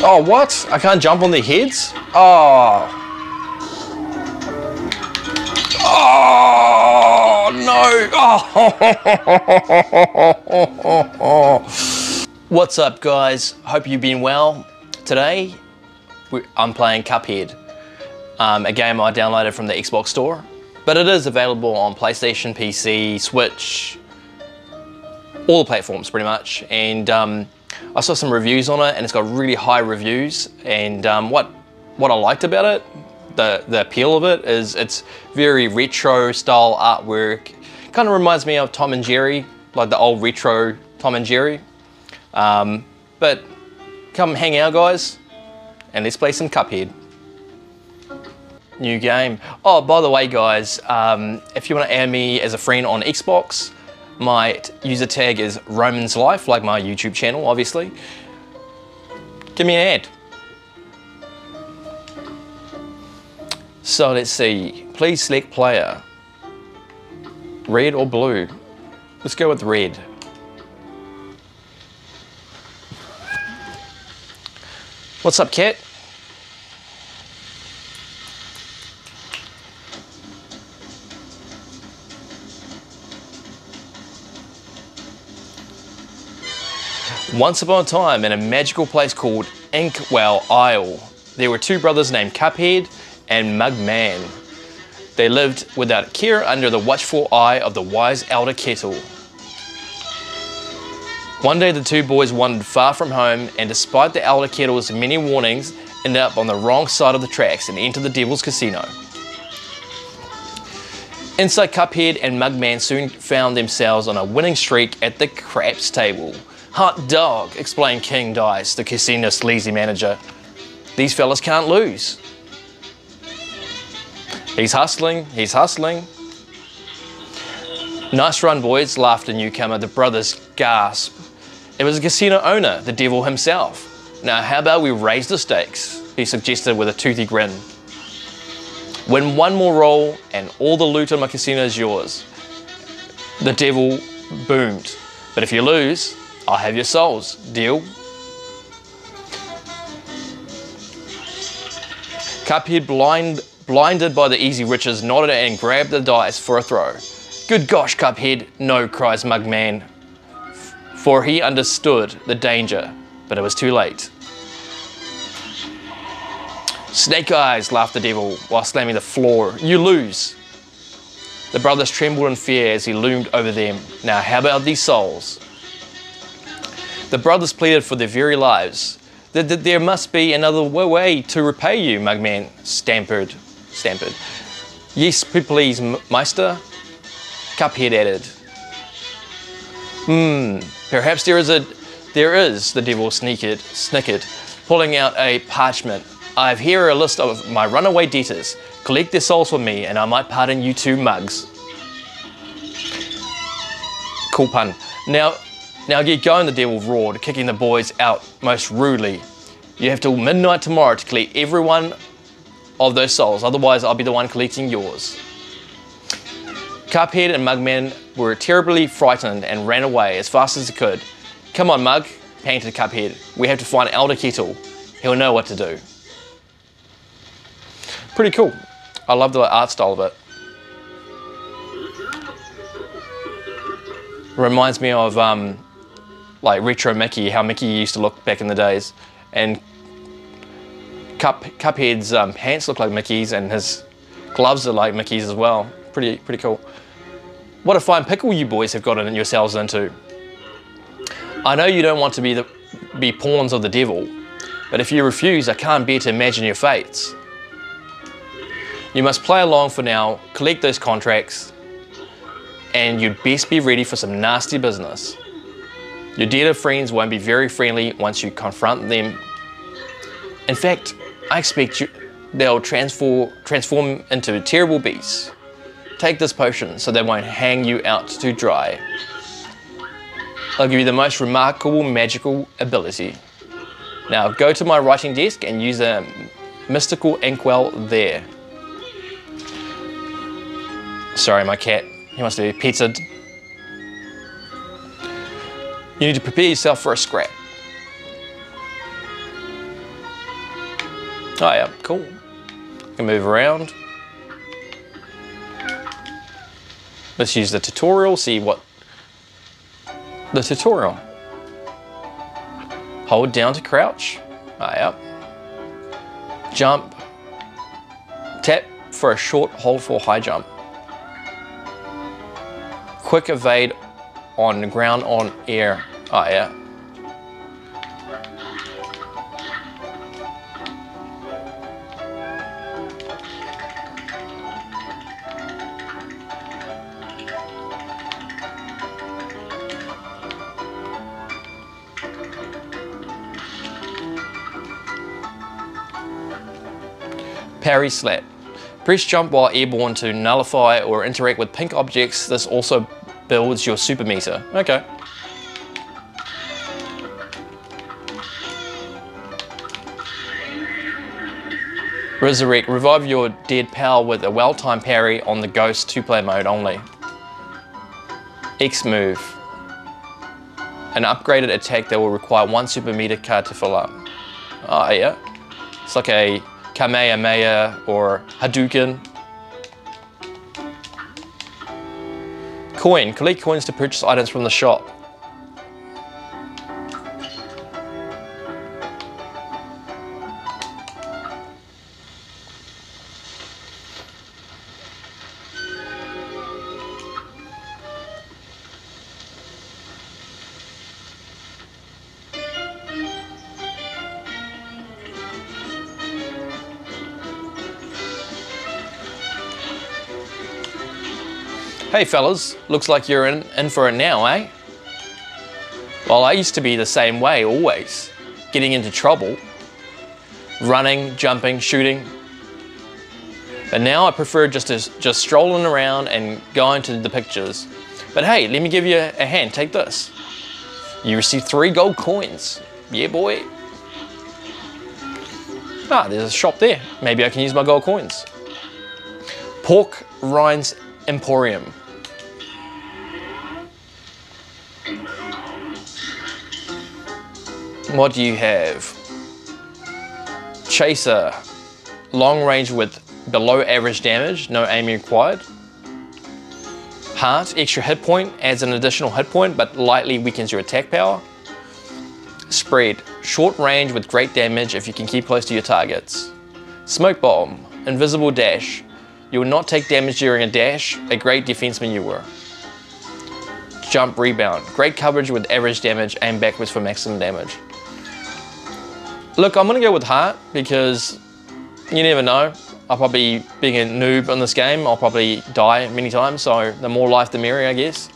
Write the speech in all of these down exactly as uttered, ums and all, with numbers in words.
Oh, what? I can't jump on the heads? Oh. Oh, no. Oh. What's up, guys? Hope you've been well. Today, I'm playing Cuphead, um, a game I downloaded from the Xbox store, but it is available on PlayStation, P C, Switch, all the platforms pretty much. And um, I saw some reviews on it, and it's got really high reviews. And um, what what I liked about it, the, the appeal of it, is it's very retro style artwork. Kind of reminds me of Tom and Jerry, like the old retro Tom and Jerry. Um, but come hang out, guys, and let's play some Cuphead. New game. Oh, by the way, guys, um, if you want to add me as a friend on Xbox, my user tag is Roman's Life, like my YouTube channel, obviously. Give me an ad. So let's see. Please select player. Red or blue? Let's go with red. What's up, Cat? Once upon a time, in a magical place called Inkwell Isle, there were two brothers named Cuphead and Mugman. They lived without care under the watchful eye of the wise Elder Kettle. One day the two boys wandered far from home, and despite the Elder Kettle's many warnings, ended up on the wrong side of the tracks and entered the Devil's Casino. Inside, Cuphead and Mugman soon found themselves on a winning streak at the craps table. Hot dog, explained King Dice, the casino sleazy manager. These fellas can't lose. He's hustling, he's hustling. Nice run, boys, laughed a newcomer. The brothers gasped. It was the casino owner, the devil himself. Now, how about we raise the stakes? He suggested with a toothy grin. Win one more roll and all the loot on my casino is yours. The devil boomed. But if you lose, I'll have your souls, deal? Cuphead, blind, blinded by the easy riches, nodded and grabbed the dice for a throw. Good gosh, Cuphead, no, cries Mugman, for he understood the danger, but it was too late. Snake eyes, laughed the devil while slamming the floor. You lose. The brothers trembled in fear as he loomed over them. Now, how about these souls? The brothers pleaded for their very lives. Th th there must be another way to repay you, Mugman stammered. Stampered. Yes, please, Meister, Cuphead added. Hmm, perhaps there is a... There is, the devil sneakered, snickered, pulling out a parchment. I have here a list of my runaway debtors. Collect their souls for me, and I might pardon you two mugs. Cool pun. Now... Now get going, the devil roared, kicking the boys out most rudely. You have till midnight tomorrow to collect every one of those souls, otherwise I'll be the one collecting yours. Cuphead and Mugman were terribly frightened and ran away as fast as they could. Come on, Mug, panted Cuphead. We have to find Elder Kettle. He'll know what to do. Pretty cool. I love the art style of it. Reminds me of... Um, like retro Mickey, how Mickey used to look back in the days. And Cup, Cuphead's um, pants look like Mickey's, and his gloves are like Mickey's as well. Pretty, pretty cool. What a fine pickle you boys have gotten yourselves into. I know you don't want to be, the, be pawns of the devil, but if you refuse, I can't bear to imagine your fates. You must play along for now, collect those contracts, and you'd best be ready for some nasty business. Your dear friends won't be very friendly once you confront them. In fact, I expect you, they'll transform, transform into terrible beasts. Take this potion so they won't hang you out to dry. I'll give you the most remarkable magical ability. Now go to my writing desk and use a mystical inkwell there. Sorry, my cat, he wants to be petted. You need to prepare yourself for a scrap. Oh yeah, cool. I can move around. Let's use the tutorial, see what the tutorial. Hold down to crouch. Oh yeah. Jump. Tap for a short hold for high jump. Quick evade on ground on air. Oh yeah. Parry slap. Press jump while airborne to nullify or interact with pink objects. This also builds your super meter. Okay. Resurrect. Revive your dead pal with a well-timed parry on the ghost, two-player mode only. X move. An upgraded attack that will require one super meter card to fill up. Oh yeah. It's like a Kamehameha or Hadouken. Coin. Collect coins to purchase items from the shop. Hey fellas, looks like you're in, in for it now, eh? Well, I used to be the same way always, getting into trouble, running, jumping, shooting. But now I prefer just to, just strolling around and going to the pictures. But hey, let me give you a hand, take this. You receive three gold coins, yeah boy. Ah, there's a shop there, maybe I can use my gold coins. Pork Rhines Emporium. What do you have? Chaser. Long range with below average damage, no aiming required. Heart. Extra hit point, adds an additional hit point but lightly weakens your attack power. Spread. Short range with great damage if you can keep close to your targets. Smoke bomb. Invisible dash. You will not take damage during a dash, a great defenseman you were. Jump rebound. Great coverage with average damage, aim backwards for maximum damage. Look, I'm gonna go with heart because you never know. I'll probably, being a noob in this game, I'll probably die many times, so the more life the merrier, I guess.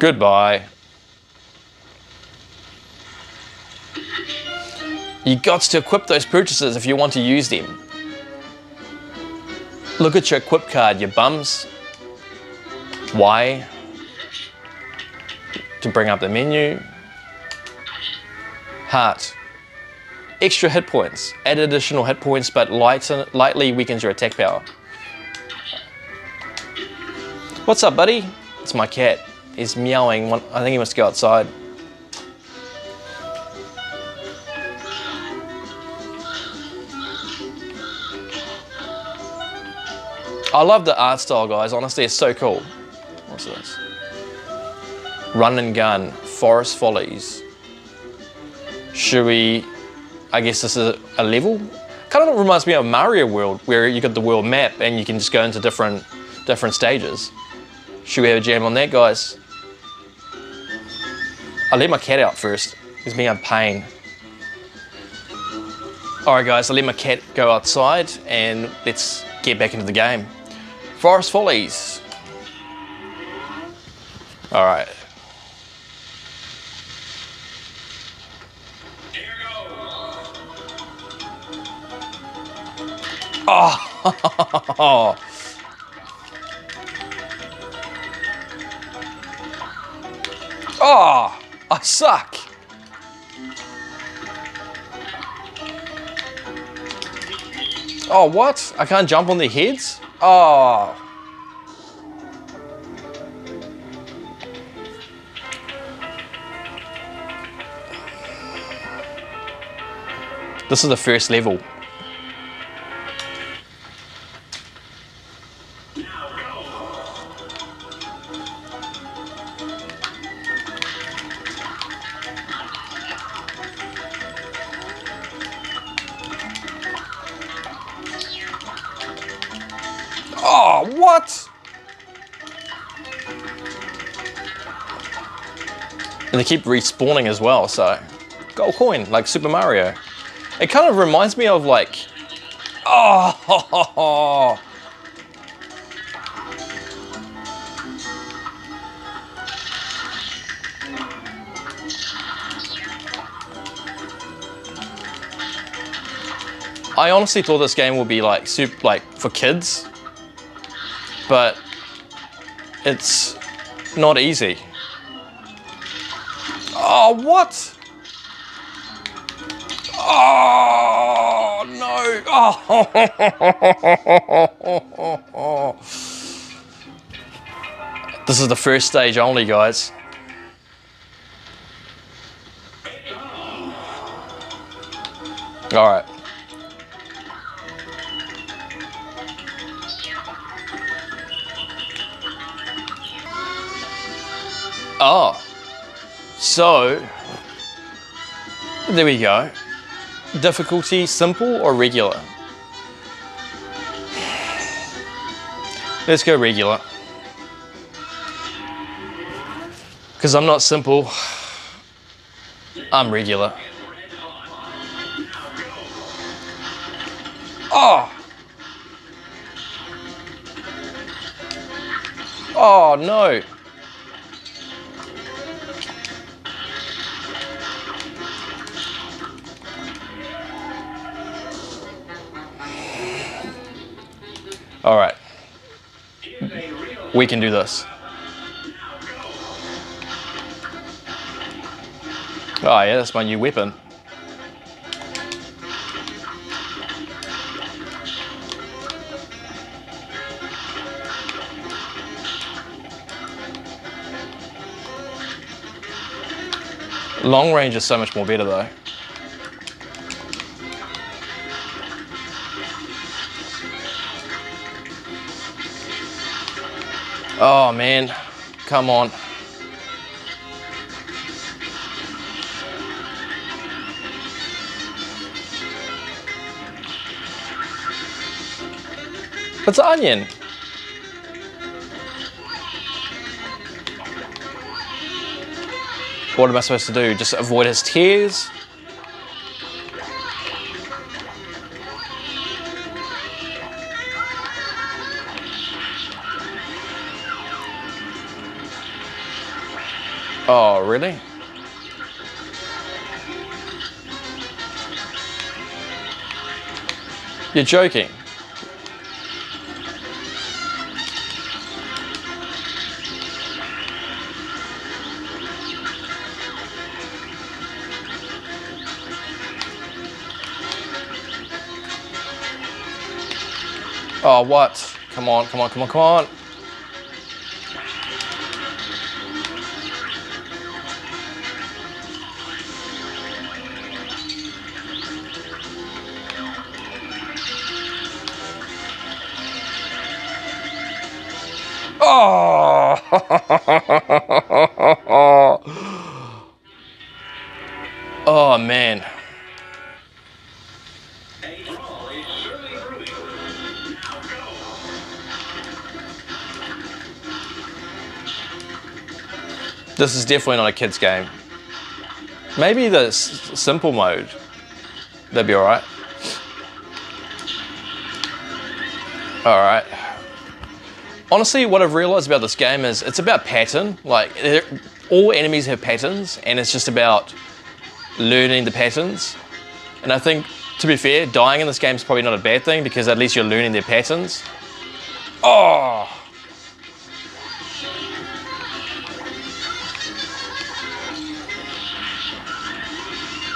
Goodbye. You got to equip those purchases if you want to use them. Look at your equip card, you bums. Why? To bring up the menu. Heart. Extra hit points. Add additional hit points, but lighten, lightly weakens your attack power. What's up, buddy? It's my cat. He's meowing. I think he must go outside. I love the art style, guys. Honestly, it's so cool. What's this? Run and Gun, Forest Follies. Should we, I guess this is a level? Kind of reminds me of Mario World, where you got the world map and you can just go into different, different stages. Should we have a jam on that, guys? I let my cat out first. He's being a pain. All right, guys, I let my cat go outside and let's get back into the game. Forest Follies. All right. Oh. Oh, I suck. Oh, what? I can't jump on their heads? Oh. This is the first level. Oh, what? And they keep respawning as well, so. Gold coin, like Super Mario. It kind of reminds me of like, oh, ho, ho, ho. I honestly thought this game would be like super, like for kids, but it's not easy. Oh, what? Oh no! Oh. This is the first stage only, guys. All right. Oh, so there we go. Difficulty simple or regular? Let's go regular. Because I'm not simple, I'm regular. Oh! Oh no! All right, we can do this. Oh yeah, that's my new weapon. Long range is so much more better though. Oh man, come on. It's an onion. What am I supposed to do? Just avoid his tears? Oh, really? You're joking. Oh, what? Come on, come on, come on, come on. Oh man. This is definitely not a kid's game. Maybe the s simple mode. That'd be alright. Alright. Honestly, what I've realized about this game is it's about pattern. Like, all enemies have patterns, and it's just about learning the patterns. And I think, to be fair, dying in this game is probably not a bad thing because at least you're learning their patterns. Oh!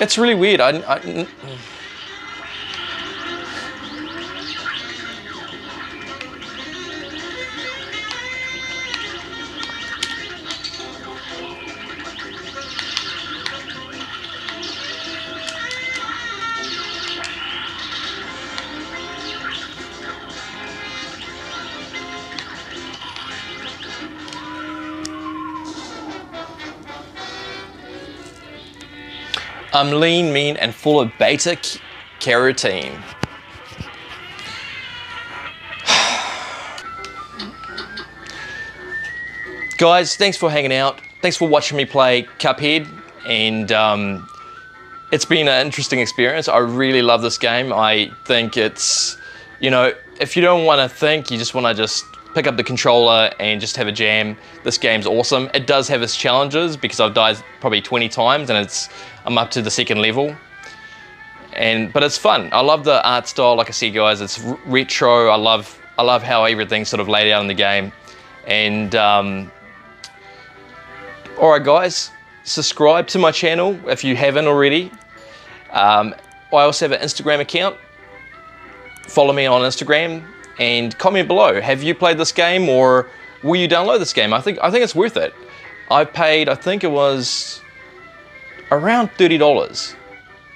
It's really weird. I... I I'm lean, mean, and full of beta carotene. Guys, thanks for hanging out. Thanks for watching me play Cuphead, and um, it's been an interesting experience. I really love this game. I think it's, you know, if you don't want to think, you just want to just pick up the controller and just have a jam, this game's awesome. It does have its challenges because I've died probably twenty times and it's I'm up to the second level. And but it's fun. I love the art style, like I said, guys. It's retro. I love I love how everything's sort of laid out in the game. And um, all right, guys, subscribe to my channel if you haven't already. Um, I also have an Instagram account. Follow me on Instagram and comment below. Have you played this game, or will you download this game? I think I think it's worth it. I paid, I think it was around thirty dollars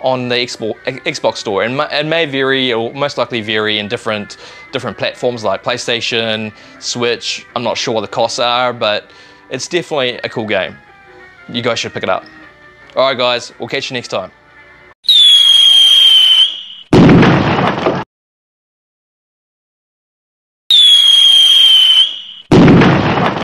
on the Xbox store, and it may vary, or most likely vary in different different platforms like PlayStation, Switch. I'm not sure what the costs are, but it's definitely a cool game. You guys should pick it up. All right, guys, we'll catch you next time.